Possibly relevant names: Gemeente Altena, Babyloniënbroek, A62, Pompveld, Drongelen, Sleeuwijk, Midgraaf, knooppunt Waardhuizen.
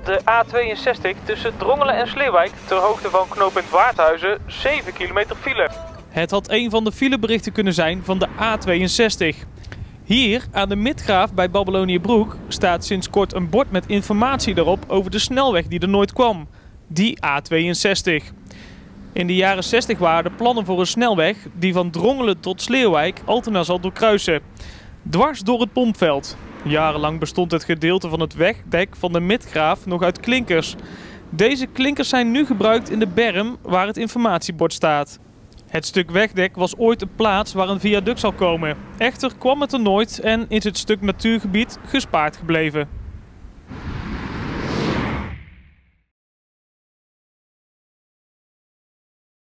op de A62 tussen Drongelen en Sleeuwijk ter hoogte van knooppunt Waardhuizen 7 kilometer file. Het had een van de fileberichten kunnen zijn van de A62. Hier aan de Midgraaf bij Babyloniënbroek staat sinds kort een bord met informatie erop over de snelweg die er nooit kwam, die A62. In de jaren 60 waren de plannen voor een snelweg die van Drongelen tot Sleeuwijk Altena zal doorkruisen. Dwars door het Pompveld. Jarenlang bestond het gedeelte van het wegdek van de Midgraaf nog uit klinkers. Deze klinkers zijn nu gebruikt in de berm waar het informatiebord staat. Het stuk wegdek was ooit een plaats waar een viaduct zou komen. Echter kwam het er nooit en is het stuk natuurgebied gespaard gebleven.